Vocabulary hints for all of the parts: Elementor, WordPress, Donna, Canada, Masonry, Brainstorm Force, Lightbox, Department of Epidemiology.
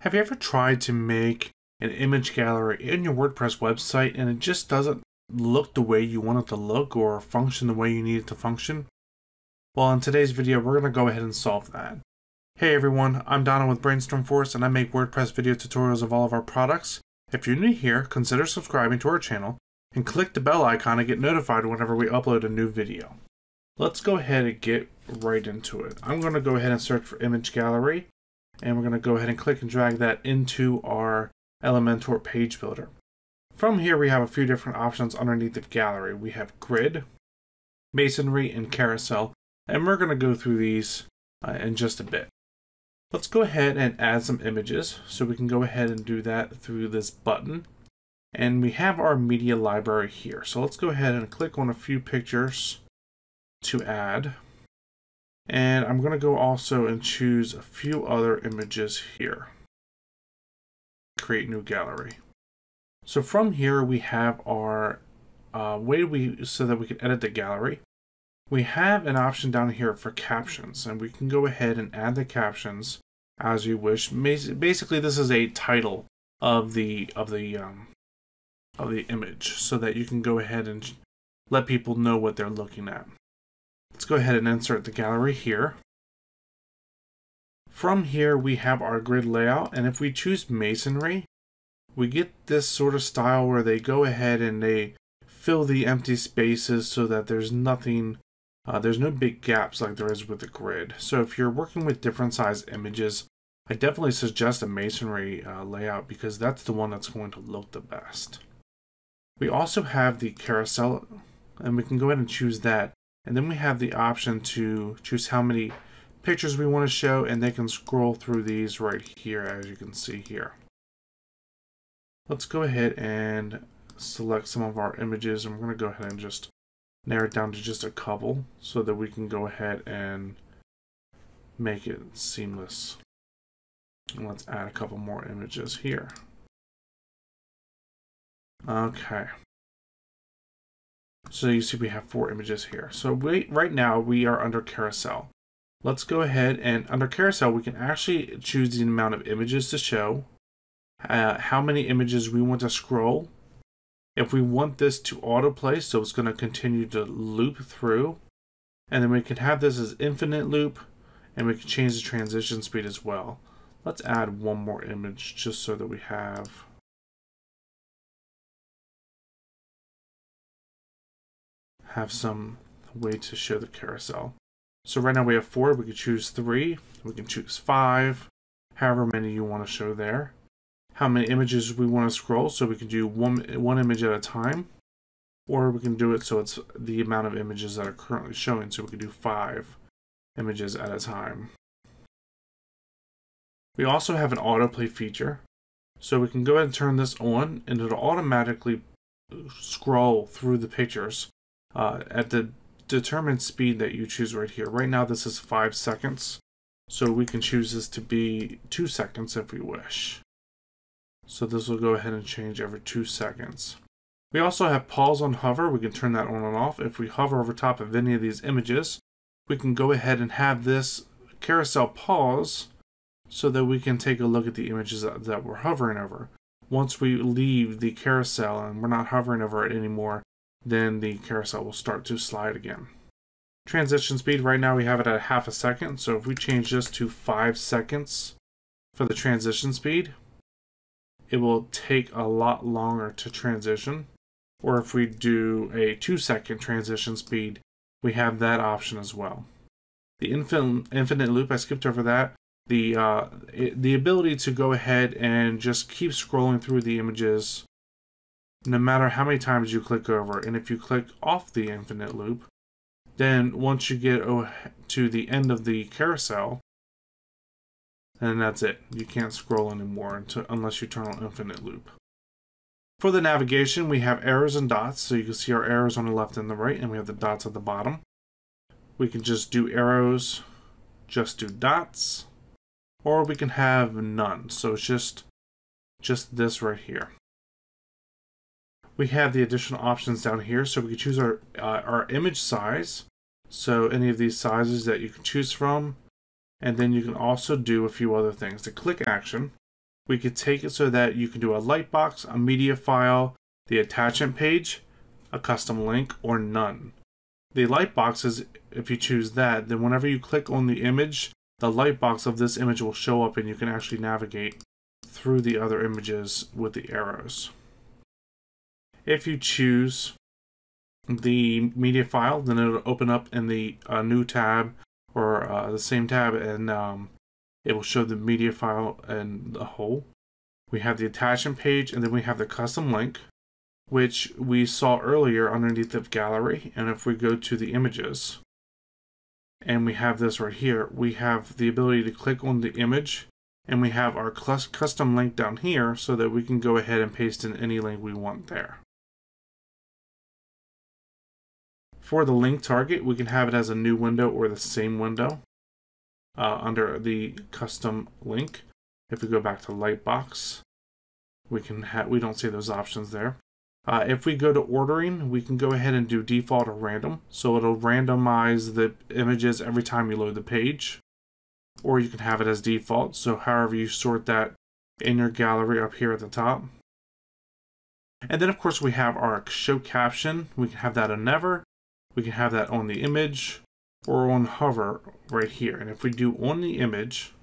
Have you ever tried to make an image gallery in your WordPress website and it just doesn't look the way you want it to look or function the way you need it to function? Well, in today's video, we're going to go ahead and solve that. Hey everyone, I'm Donna with Brainstorm Force and I make WordPress video tutorials of all of our products. If you're new here, consider subscribing to our channel and click the bell icon to get notified whenever we upload a new video. Let's go ahead and get right into it. I'm going to go ahead and search for image gallery. And we're going to go ahead and click and drag that into our Elementor page builder. From here, we have a few different options underneath the gallery. We have grid, masonry, and carousel. And we're going to go through these in just a bit. Let's go ahead and add some images. So we can go ahead and do that through this button. And we have our media library here. So let's go ahead and click on a few pictures to add. And I'm going to go also and choose a few other images here. Create new gallery. So from here we have our so that we can edit the gallery. We have an option down here for captions, and we can go ahead and add the captions as you wish. Basically, this is a title of the image, so that you can go ahead and let people know what they're looking at. Let's go ahead and insert the gallery here. From here, we have our grid layout. And if we choose masonry, we get this sort of style where they go ahead and they fill the empty spaces so that there's nothing, there's no big gaps like there is with the grid. So if you're working with different size images, I definitely suggest a masonry layout because that's the one that's going to look the best. We also have the carousel, and we can go ahead and choose that. And then we have the option to choose how many pictures we want to show, and they can scroll through these right here, as you can see here. Let's go ahead and select some of our images. I'm going to go ahead and just narrow it down to just a couple so that we can go ahead and make it seamless. And let's add a couple more images here. Okay. So you see we have 4 images here. So right now we are under carousel. Let's go ahead and under carousel we can actually choose the amount of images to show, how many images we want to scroll, if we want this to autoplay so it's going to continue to loop through, and then we can have this as infinite loop, and we can change the transition speed as well. Let's add one more image just so that we have... some way to show the carousel. So right now we have 4, we can choose 3, we can choose 5, however many you want to show there. How many images we want to scroll, so we can do one image at a time, or we can do it so it's the amount of images that are currently showing, so we can do 5 images at a time. We also have an autoplay feature, so we can go ahead and turn this on, and it'll automatically scroll through the pictures at the determined speed that you choose right here. Right now this is 5 seconds, so we can choose this to be 2 seconds if we wish. So this will go ahead and change every 2 seconds. We also have pause on hover. We can turn that on and off. If we hover over top of any of these images, we can go ahead and have this carousel pause so that we can take a look at the images that we're hovering over. Once we leave the carousel and we're not hovering over it anymore, then the carousel will start to slide again. Transition speed, right now we have it at 0.5 seconds. So if we change this to 5 seconds for the transition speed, it will take a lot longer to transition. Or if we do a 2-second transition speed, we have that option as well. The infinite loop, I skipped over that. The ability to go ahead and just keep scrolling through the images no matter how many times you click over. And if you click off the infinite loop, then once you get to the end of the carousel, then that's it. You can't scroll anymore unless you turn on infinite loop. For the navigation, we have arrows and dots. So you can see our arrows on the left and the right, and we have the dots at the bottom. We can just do arrows, just do dots, or we can have none. So it's just this right here. We have the additional options down here, so we can choose our image size. So any of these sizes that you can choose from. And then you can also do a few other things. The click action, we could take it so that you can do a lightbox, a media file, the attachment page, a custom link, or none. The lightbox is, if you choose that, then whenever you click on the image, the lightbox of this image will show up and you can actually navigate through the other images with the arrows. If you choose the media file, then it'll open up in the new tab or the same tab, and it will show the media file and the whole. We have the attachment page, and then we have the custom link, which we saw earlier underneath the gallery. And if we go to the images, and we have this right here, we have the ability to click on the image, and we have our custom link down here so that we can go ahead and paste in any link we want there. For the link target, we can have it as a new window or the same window under the custom link. If we go back to Lightbox, we don't see those options there. If we go to ordering, we can go ahead and do default or random, so it'll randomize the images every time you load the page, or you can have it as default. So however you sort that in your gallery up here at the top. And then of course we have our show caption. We can have that on never. We can have that on the image or on hover right here. And if we do on the image,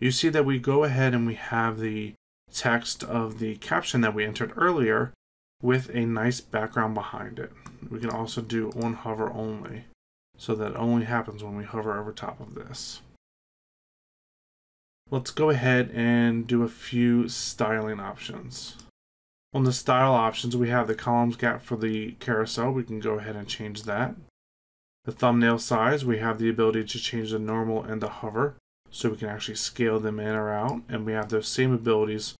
you see that we go ahead and we have the text of the caption that we entered earlier with a nice background behind it. We can also do on hover only, so that only happens when we hover over top of this. Let's go ahead and do a few styling options. On the style options, we have the columns gap for the carousel. We can go ahead and change that. The thumbnail size, we have the ability to change the normal and the hover, so we can actually scale them in or out. And we have those same abilities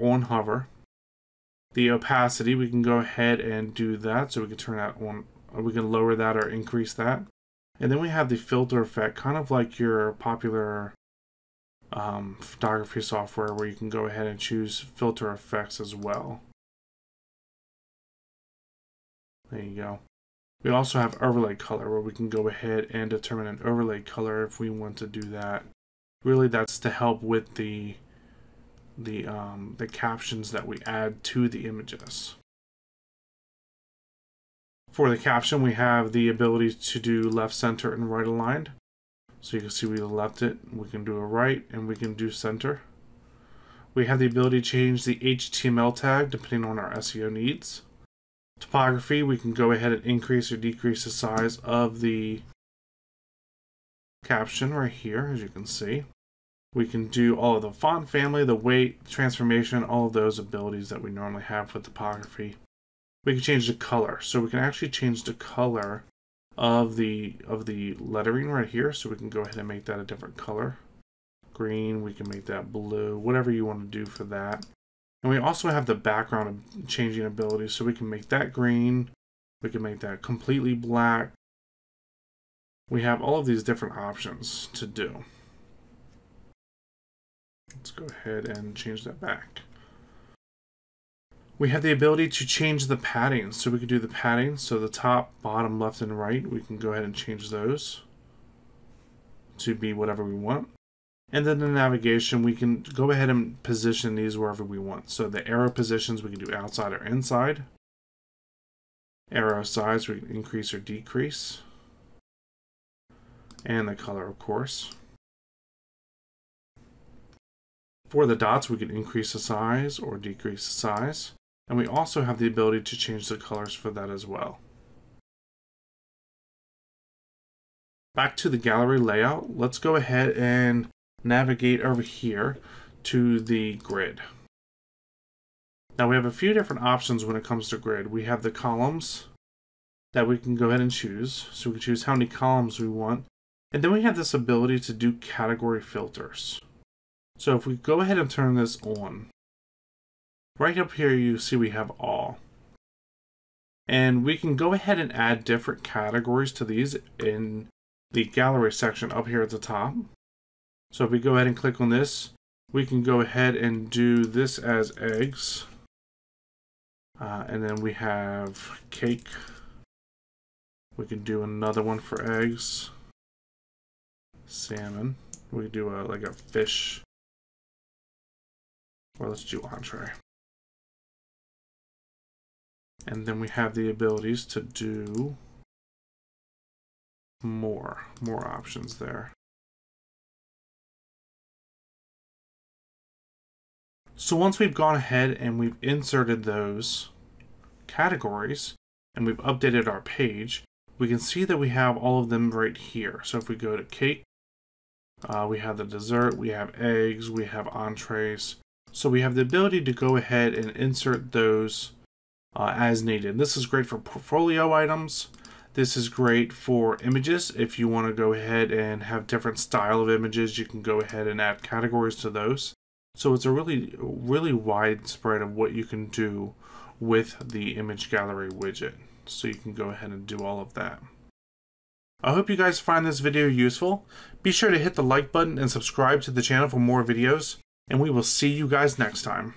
on hover. The opacity, we can go ahead and do that. So we can turn that on, or we can lower that or increase that. And then we have the filter effect, kind of like your popular photography software, where you can go ahead and choose filter effects as well. There you go. We also have overlay color, where we can go ahead and determine an overlay color if we want to do that. Really, that's to help with the captions that we add to the images. For the caption, we have the ability to do left, center, and right aligned. So you can see we left it, we can do a right, and we can do center. We have the ability to change the HTML tag depending on our SEO needs. Typography, we can go ahead and increase or decrease the size of the caption right here, as you can see. We can do all of the font family, the weight, transformation, all of those abilities that we normally have with typography. We can change the color, so we can actually change the color of the lettering right here. So we can go ahead and make that a different color. Green, we can make that blue, whatever you want to do for that. And we also have the background changing ability, so we can make that green, we can make that completely black. We have all of these different options to do. Let's go ahead and change that back. We have the ability to change the padding, so we can do the padding, so the top, bottom, left, and right, we can go ahead and change those to be whatever we want. And then the navigation, we can go ahead and position these wherever we want. So the arrow positions, we can do outside or inside. Arrow size, we can increase or decrease. And the color, of course. For the dots, we can increase the size or decrease the size. And we also have the ability to change the colors for that as well. Back to the gallery layout, let's go ahead and navigate over here to the grid. Now we have a few different options when it comes to grid. We have the columns that we can go ahead and choose. So we can choose how many columns we want. And then we have this ability to do category filters. So if we go ahead and turn this on, right up here you see we have all. And we can go ahead and add different categories to these in the gallery section up here at the top. So if we go ahead and click on this, we can go ahead and do this as eggs. And then we have cake. We can do another one for eggs. salmon. We do a, like a fish. Or let's do entree. And then we have the abilities to do more options there. So once we've gone ahead and we've inserted those categories and we've updated our page, we can see that we have all of them right here. So if we go to cake, we have the dessert, we have eggs, we have entrees. So we have the ability to go ahead and insert those as needed. This is great for portfolio items. This is great for images. If you want to go ahead and have different style of images, you can go ahead and add categories to those. So it's a really widespread of what you can do with the image gallery widget. So you can go ahead and do all of that. I hope you guys find this video useful. Be sure to hit the like button and subscribe to the channel for more videos. And we will see you guys next time.